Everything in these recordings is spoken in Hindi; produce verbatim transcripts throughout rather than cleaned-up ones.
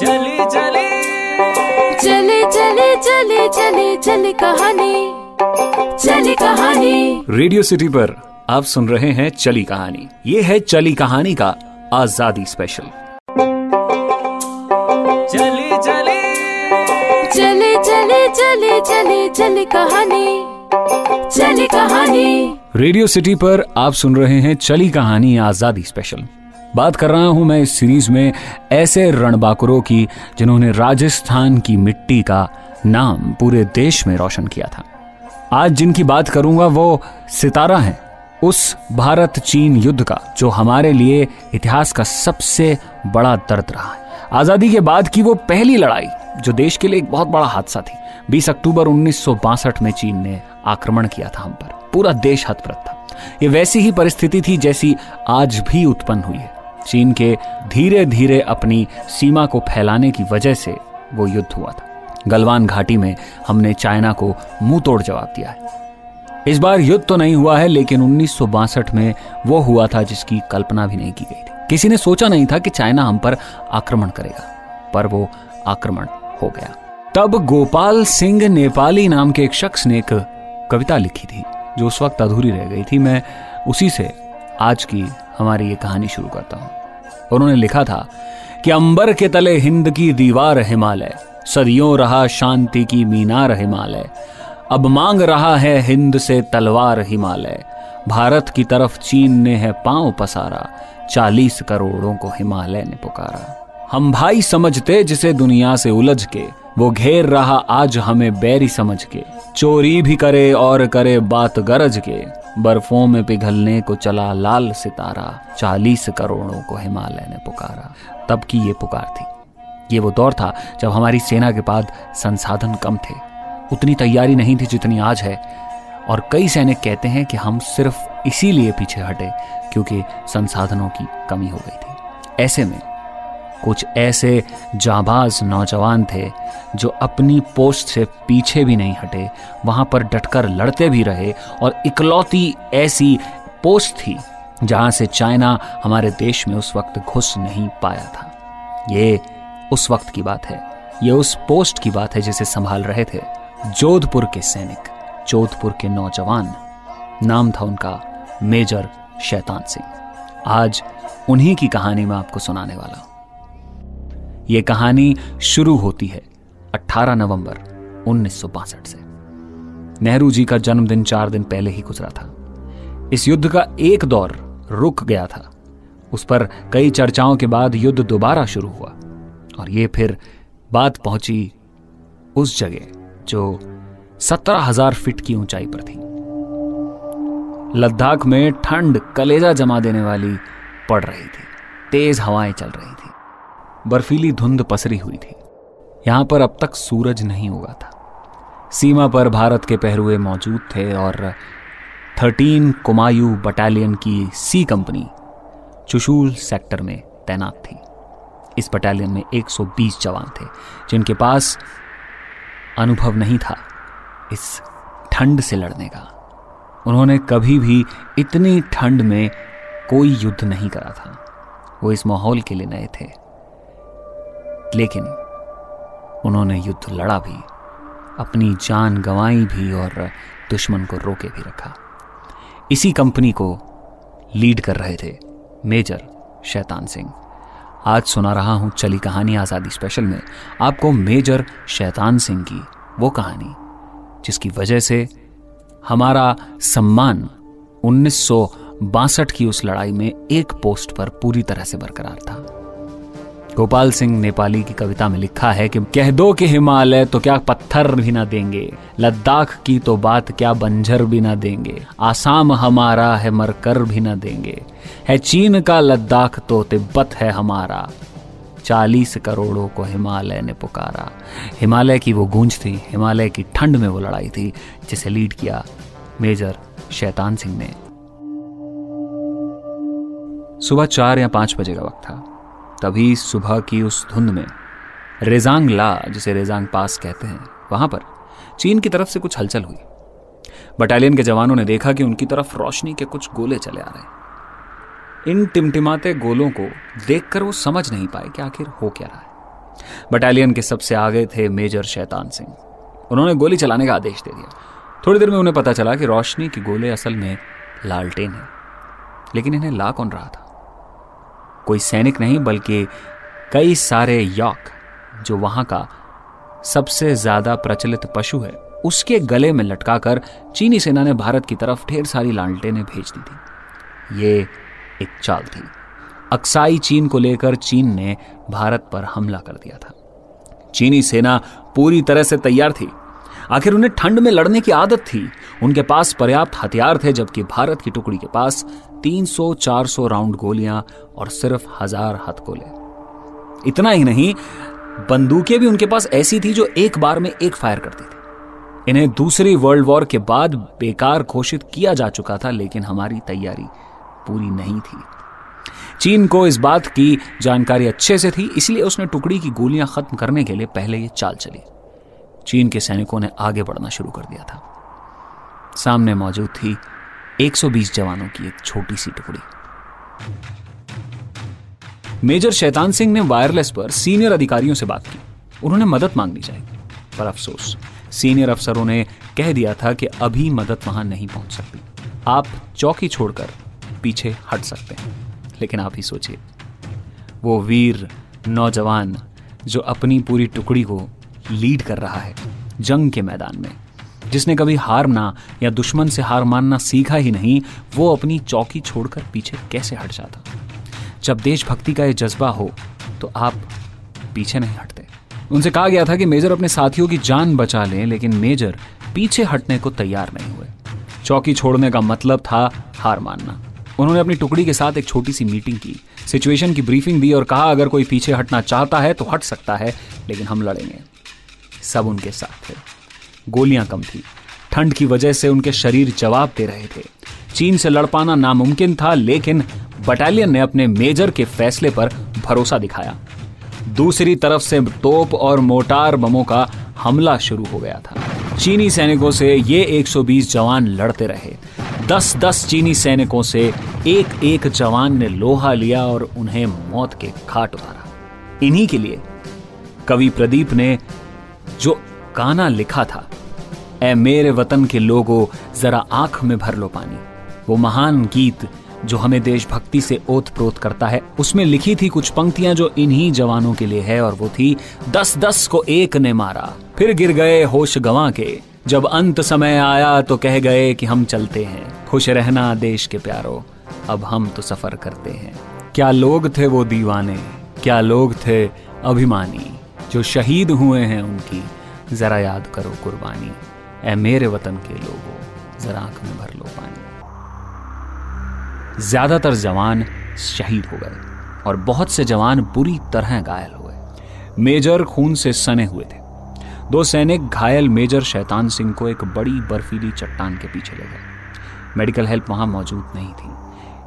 चली चली चले चले चले चले चली कहानी, चली कहानी। रेडियो सिटी पर आप सुन रहे हैं चली कहानी। ये है चली कहानी का आजादी स्पेशल। चली चली चले चले चले चले चली कहानी, चली कहानी। रेडियो सिटी पर आप सुन रहे हैं चली कहानी आजादी स्पेशल। बात कर रहा हूं मैं इस सीरीज में ऐसे रणबांकुरों की जिन्होंने राजस्थान की मिट्टी का नाम पूरे देश में रोशन किया था। आज जिनकी बात करूंगा वो सितारा हैं उस भारत चीन युद्ध का, जो हमारे लिए इतिहास का सबसे बड़ा दर्द रहा है। आजादी के बाद की वो पहली लड़ाई जो देश के लिए एक बहुत बड़ा हादसा थी। बीस अक्टूबर उन्नीस सौ बासठ में चीन ने आक्रमण किया था हम पर। पूरा देश हतप्रत था। ये वैसी ही परिस्थिति थी जैसी आज भी उत्पन्न हुई है। चीन के धीरे धीरे अपनी सीमा को फैलाने की वजह से वो युद्ध हुआ था। गलवान घाटी में हमने चाइना को मुंह तोड़ जवाब दिया है। इस बार युद्ध तो नहीं हुआ है, लेकिन उन्नीस सौ बासठ में वो हुआ था जिसकी कल्पना भी नहीं की गई थी। किसी ने सोचा नहीं था कि चाइना हम पर आक्रमण करेगा, पर वो आक्रमण हो गया। तब गोपाल सिंह नेपाली नाम के एक शख्स ने एक कविता लिखी थी जो उस वक्त अधूरी रह गई थी। मैं उसी से आज की हमारी ये कहानी शुरू करता हूं। उन्होंने लिखा था कि अंबर के तले हिंद की दीवार हिमालय, सदियों रहा शांति की मीनार हिमालय, अब मांग रहा है हिंद से तलवार हिमालय, भारत की तरफ चीन ने है पांव पसारा, चालीस करोड़ों को हिमालय ने पुकारा। हम भाई समझते जिसे दुनिया से उलझ के, वो घेर रहा आज हमें बैरी समझ के, चोरी भी करे और करे बात गरज के, बर्फों में पिघलने को चला लाल सितारा, चालीस करोड़ों को हिमालय ने पुकारा। तब की ये पुकार थी। ये वो दौर था जब हमारी सेना के पास संसाधन कम थे, उतनी तैयारी नहीं थी जितनी आज है। और कई सैनिक कहते हैं कि हम सिर्फ इसीलिए पीछे हटे क्योंकि संसाधनों की कमी हो गई थी। ऐसे में कुछ ऐसे जाबाज नौजवान थे जो अपनी पोस्ट से पीछे भी नहीं हटे, वहाँ पर डटकर लड़ते भी रहे। और इकलौती ऐसी पोस्ट थी जहाँ से चाइना हमारे देश में उस वक्त घुस नहीं पाया था। ये उस वक्त की बात है, ये उस पोस्ट की बात है जिसे संभाल रहे थे जोधपुर के सैनिक, जोधपुर के नौजवान। नाम था उनका मेजर शैतान सिंह। आज उन्हीं की कहानी मैं आपको सुनाने वाला हूँ। ये कहानी शुरू होती है अठारह नवंबर उन्नीस सौ बासठ से। नेहरू जी का जन्मदिन चार दिन पहले ही गुजरा था। इस युद्ध का एक दौर रुक गया था। उस पर कई चर्चाओं के बाद युद्ध दोबारा शुरू हुआ और ये फिर बात पहुंची उस जगह जो सत्रह हजार फीट की ऊंचाई पर थी। लद्दाख में ठंड कलेजा जमा देने वाली पड़ रही थी। तेज हवाएं चल रही थी। बर्फीली धुंध पसरी हुई थी। यहां पर अब तक सूरज नहीं उगा था। सीमा पर भारत के पहरुए मौजूद थे और थर्टीन कुमायूं बटालियन की सी कंपनी चुशूल सेक्टर में तैनात थी। इस बटालियन में एक सौ बीस जवान थे जिनके पास अनुभव नहीं था इस ठंड से लड़ने का। उन्होंने कभी भी इतनी ठंड में कोई युद्ध नहीं करा था। वो इस माहौल के लिए नए थे, लेकिन उन्होंने युद्ध लड़ा भी, अपनी जान गंवाई भी और दुश्मन को रोके भी रखा। इसी कंपनी को लीड कर रहे थे मेजर शैतान सिंह। आज सुना रहा हूं चली कहानी आज़ादी स्पेशल में आपको मेजर शैतान सिंह की वो कहानी जिसकी वजह से हमारा सम्मान उन्नीस सौ बासठ की उस लड़ाई में एक पोस्ट पर पूरी तरह से बरकरार था। गोपाल सिंह नेपाली की कविता में लिखा है कि कह दो कि हिमालय तो क्या पत्थर भी ना देंगे, लद्दाख की तो बात क्या बंजर भी ना देंगे, आसाम हमारा है मरकर भी ना देंगे, है चीन का लद्दाख तो तिब्बत है हमारा, चालीस करोड़ों को हिमालय ने पुकारा। हिमालय की वो गूंज थी, हिमालय की ठंड में वो लड़ाई थी जिसे लीड किया मेजर शैतान सिंह ने। सुबह चार या पांच बजे का वक्त था। तभी सुबह की उस धुंध में रेजांग ला, जिसे रेजांग पास कहते हैं, वहां पर चीन की तरफ से कुछ हलचल हुई। बटालियन के जवानों ने देखा कि उनकी तरफ रोशनी के कुछ गोले चले आ रहे हैं। इन टिमटिमाते गोलों को देखकर वो समझ नहीं पाए कि आखिर हो क्या रहा है। बटालियन के सबसे आगे थे मेजर शैतान सिंह। उन्होंने गोली चलाने का आदेश दे दिया। थोड़ी देर में उन्हें पता चला कि रोशनी की गोले असल में लालटेन है, लेकिन इन्हें ला कौन रहा था? कोई सैनिक नहीं बल्कि कई सारे याक, जो वहां का सबसे ज्यादा प्रचलित पशु है, उसके गले में लटकाकर चीनी सेना ने भारत की तरफ ढेर सारी लालटेनें भेज दी थी। ये एक चाल थी। अक्साई चीन को लेकर चीन ने भारत पर हमला कर दिया था। चीनी सेना पूरी तरह से तैयार थी। आखिर उन्हें ठंड में लड़ने की आदत थी। उनके पास पर्याप्त हथियार थे, जबकि भारत की टुकड़ी के पास तीन सौ चार सौ राउंड गोलियां और सिर्फ हजार हथगोले। इतना ही नहीं, बंदूकें भी उनके पास ऐसी थी जो एक बार में एक फायर करती थी। इन्हें दूसरी वर्ल्ड वॉर के बाद बेकार घोषित किया जा चुका था, लेकिन हमारी तैयारी पूरी नहीं थी। चीन को इस बात की जानकारी अच्छे से थी, इसलिए उसने टुकड़ी की गोलियां खत्म करने के लिए पहले ये चाल चली। चीन के सैनिकों ने आगे बढ़ना शुरू कर दिया था। सामने मौजूद थी एक सौ बीस जवानों की एक छोटी सी टुकड़ी। मेजर शैतान सिंह ने वायरलेस पर सीनियर अधिकारियों से बात की। उन्होंने मदद मांगनी चाहिए, पर अफसोस सीनियर अफसरों ने कह दिया था कि अभी मदद वहां नहीं पहुंच सकती, आप चौकी छोड़कर पीछे हट सकते हैं। लेकिन आप ही सोचिए, वो वीर नौजवान जो अपनी पूरी टुकड़ी को लीड कर रहा है जंग के मैदान में, जिसने कभी हारना या दुश्मन से हार मानना सीखा ही नहीं, वो अपनी चौकी छोड़कर पीछे कैसे हट जाता? जब देशभक्ति का ये जज्बा हो तो आप पीछे नहीं हटते। उनसे कहा गया था कि मेजर अपने साथियों की जान बचा लें, लेकिन मेजर पीछे हटने को तैयार नहीं हुए। चौकी छोड़ने का मतलब था हार मानना। उन्होंने अपनी टुकड़ी के साथ एक छोटी सी मीटिंग की, सिचुएशन की ब्रीफिंग दी और कहा, अगर कोई पीछे हटना चाहता है तो हट सकता है, लेकिन हम लड़ेंगे। सब उनके साथ थे। गोलियां कम थी, ठंड की वजह से उनके शरीर जवाब दे रहे थे। चीन से लड़ पाना नामुमकिन था, लेकिन बटालियन ने अपने मेजर के फैसले पर भरोसा दिखाया। दूसरी तरफ से तोप और मोटार बमों का हमला शुरू हो गया था। चीनी सैनिकों से ये एक सौ बीस जवान लड़ते रहे। दस दस चीनी सैनिकों से एक एक जवान ने लोहा लिया और उन्हें मौत के घाट उतारा। इन्हीं के लिए कवि प्रदीप ने जो गाना लिखा था, ऐ मेरे वतन के लोगों जरा आंख में भर लो पानी, वो महान गीत जो हमें देशभक्ति से ओत प्रोत करता है, उसमें लिखी थी कुछ पंक्तियां जो इन्हीं जवानों के लिए है, और वो थी, दस दस को एक ने मारा, फिर गिर गए होश गंवा के, जब अंत समय आया तो कह गए कि हम चलते हैं, खुश रहना देश के प्यारो, अब हम तो सफर करते हैं। क्या लोग थे वो दीवाने, क्या लोग थे अभिमानी, जो शहीद हुए हैं उनकी जरा याद करो कुर्बानी, ऐ मेरे वतन के लोगों जरा आंख में भर लो पानी। ज्यादातर जवान शहीद हो गए और बहुत से जवान बुरी तरह घायल हो गए। मेजर खून से सने हुए थे। दो सैनिक घायल मेजर शैतान सिंह को एक बड़ी बर्फीली चट्टान के पीछे ले गए। मेडिकल हेल्प वहां मौजूद नहीं थी,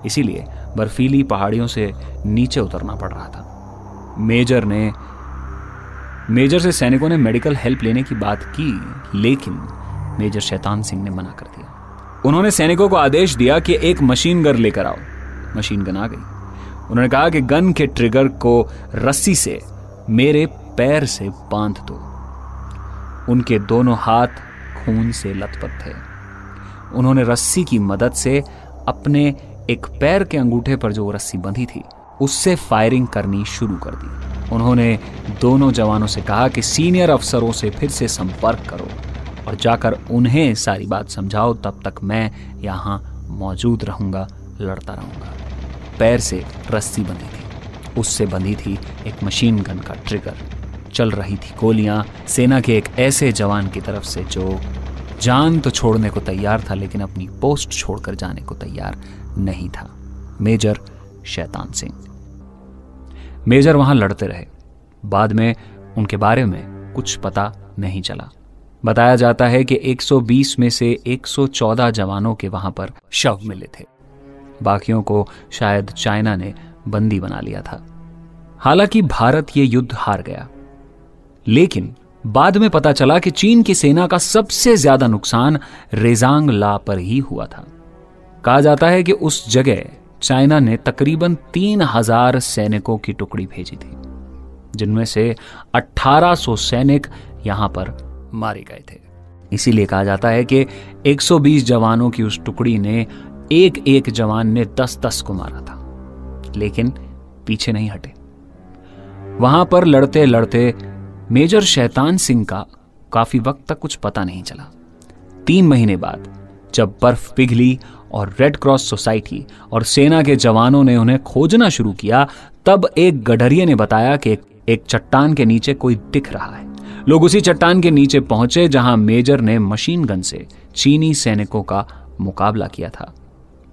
इसीलिए बर्फीली पहाड़ियों से नीचे उतरना पड़ रहा था। मेजर ने मेजर से सैनिकों ने मेडिकल हेल्प लेने की बात की, लेकिन मेजर शैतान सिंह ने मना कर दिया। उन्होंने सैनिकों को आदेश दिया कि एक मशीन गन लेकर आओ। मशीन गन आ गई। उन्होंने कहा कि गन के ट्रिगर को रस्सी से मेरे पैर से बांध दो। उनके दोनों हाथ खून से लथपथ थे। उन्होंने रस्सी की मदद से अपने एक पैर के अंगूठे पर जो रस्सी बंधी थी, उससे फायरिंग करनी शुरू कर दी। उन्होंने दोनों जवानों से कहा कि सीनियर अफसरों से फिर से संपर्क करो और जाकर उन्हें सारी बात समझाओ, तब तक मैं यहाँ मौजूद रहूँगा, लड़ता रहूँगा। पैर से रस्सी बंधी थी, उससे बंधी थी एक मशीन गन का ट्रिगर। चल रही थी गोलियां सेना के एक ऐसे जवान की तरफ से जो जान तो छोड़ने को तैयार था, लेकिन अपनी पोस्ट छोड़कर जाने को तैयार नहीं था, मेजर शैतान सिंह। मेजर वहां लड़ते रहे। बाद में उनके बारे में कुछ पता नहीं चला। बताया जाता है कि एक सौ बीस में से एक सौ चौदह जवानों के वहां पर शव मिले थे। बाकियों को शायद चाइना ने बंदी बना लिया था। हालांकि भारत ये युद्ध हार गया, लेकिन बाद में पता चला कि चीन की सेना का सबसे ज्यादा नुकसान रेजांग ला पर ही हुआ था। कहा जाता है कि उस जगह चाइना ने तकरीबन तीन हजार सैनिकों की टुकड़ी भेजी थी, जिनमें से अठारह सौ सैनिक यहाँ पर मारे गए थे। इसीलिए कहा जाता है कि एक सौ बीस जवानों की उस टुकड़ी ने एक एक जवान ने दस दस को मारा था, लेकिन पीछे नहीं हटे। वहां पर लड़ते लड़ते मेजर शैतान सिंह का काफी वक्त तक कुछ पता नहीं चला। तीन महीने बाद जब बर्फ पिघली और रेड क्रॉस सोसाइटी और सेना के जवानों ने उन्हें खोजना शुरू किया, तब एक गडरिये ने बताया कि एक चट्टान के नीचे कोई दिख रहा है। लोग उसी चट्टान के नीचे पहुंचे जहां मेजर ने मशीन गन से चीनी सैनिकों का मुकाबला किया था।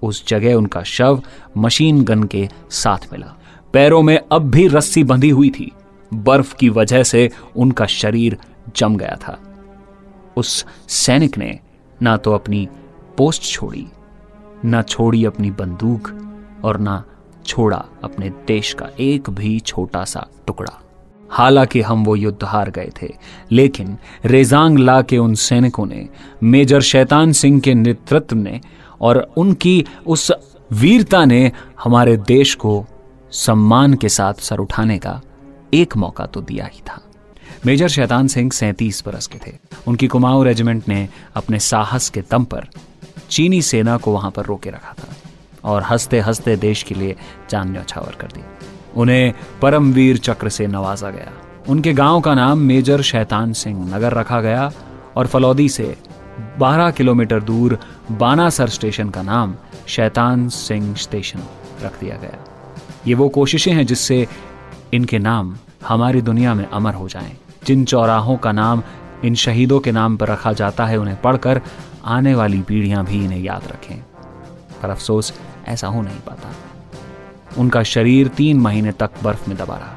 उस जगह उनका शव मशीन गन के साथ मिला। पैरों में अब भी रस्सी बंधी हुई थी। बर्फ की वजह से उनका शरीर जम गया था। उस सैनिक ने ना तो अपनी पोस्ट छोड़ी, ना छोड़ी अपनी बंदूक, और ना छोड़ा अपने देश का एक भी छोटा सा टुकड़ा। हालांकि हम वो युद्ध हार गए थे, लेकिन रेजांग ला के उन सैनिकों ने, मेजर शैतान सिंह के नेतृत्व ने और उनकी उस वीरता ने हमारे देश को सम्मान के साथ सर उठाने का एक मौका तो दिया ही था। मेजर शैतान सिंह सैंतीस बरस के थे। उनकी कुमाऊं रेजिमेंट ने अपने साहस के दम पर चीनी सेना को वहां पर रोके रखा था और हंसते हंसते देश के लिए जान न्यौछावर कर दी। उन्हें परमवीर चक्र से नवाजा गया। उनके गांव का नाम मेजर शैतान सिंह नगर रखा गया और फलौदी से बारह किलोमीटर दूर बानासर स्टेशन का नाम शैतान सिंह स्टेशन रख दिया गया। ये वो कोशिशें हैं जिससे इनके नाम हमारी दुनिया में अमर हो जाएं। जिन चौराहों का नाम इन शहीदों के नाम पर रखा जाता है, उन्हें पढ़कर आने वाली पीढ़ियां भी इन्हें याद रखें। पर अफसोस ऐसा हो नहीं पाता। उनका शरीर तीन महीने तक बर्फ में दबा रहा।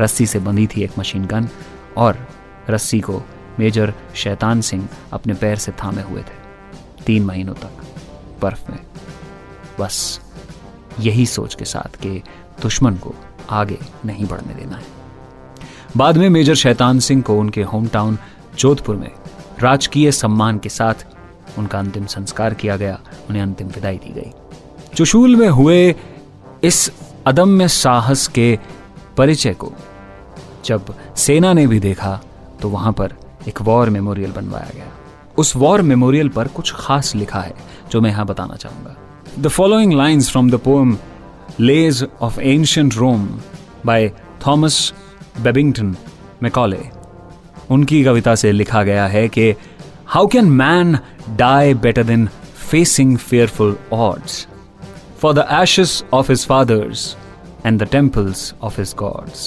रस्सी से बंधी थी एक मशीन गन और रस्सी को मेजर शैतान सिंह अपने पैर से थामे हुए थे। तीन महीनों तक बर्फ में, बस यही सोच के साथ कि दुश्मन को आगे नहीं बढ़ने देना है। बाद में मेजर शैतान सिंह को उनके होम टाउन जोधपुर में राजकीय सम्मान के साथ उनका अंतिम संस्कार किया गया। उन्हें अंतिम विदाई दी गई। चुशूल में हुए इस अदम्य साहस के परिचय को जब सेना ने भी देखा तो वहां पर एक वॉर मेमोरियल बनवाया गया। उस वॉर मेमोरियल पर कुछ खास लिखा है जो मैं यहां बताना चाहूंगा। The following lines from the poem Lay's of ancient Rome by Thomas Babington Macaulay, उनकी कविता से लिखा गया है कि how can man die better than facing fearful odds for the ashes of his fathers and the temples of his gods.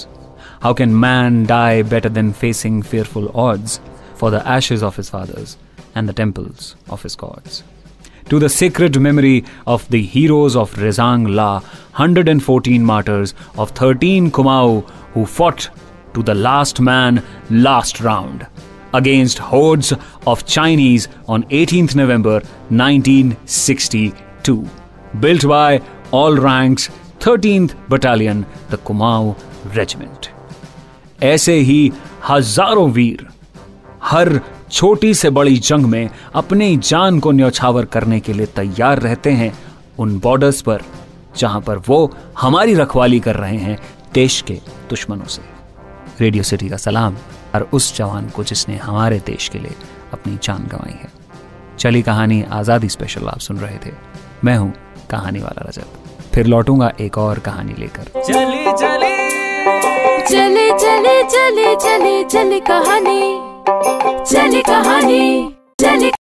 How can man die better than facing fearful odds for the ashes of his fathers and the temples of his gods? To the sacred memory of the heroes of Rezang La, one hundred fourteen martyrs of thirteen Kumaun who fought to the last man, last round against hordes of Chinese on eighteenth November nineteen sixty-two. Built by all ranks, thirteenth Battalion, the Kumaon Regiment. ऐसे ही हजारों वीर हर छोटी से बड़ी जंग में अपनी जान को न्यौछावर करने के लिए तैयार रहते हैं उन बॉर्डर्स पर जहां पर वो हमारी रखवाली कर रहे हैं देश के दुश्मनों से। रेडियो सिटी का सलाम और उस जवान को जिसने हमारे देश के लिए अपनी जान गंवाई है। चली कहानी आजादी स्पेशल आप सुन रहे थे। मैं हूं कहानी वाला रजत। फिर लौटूंगा एक और कहानी लेकर। चली चली चली चली चली चली चली कहानी चली कहानी चली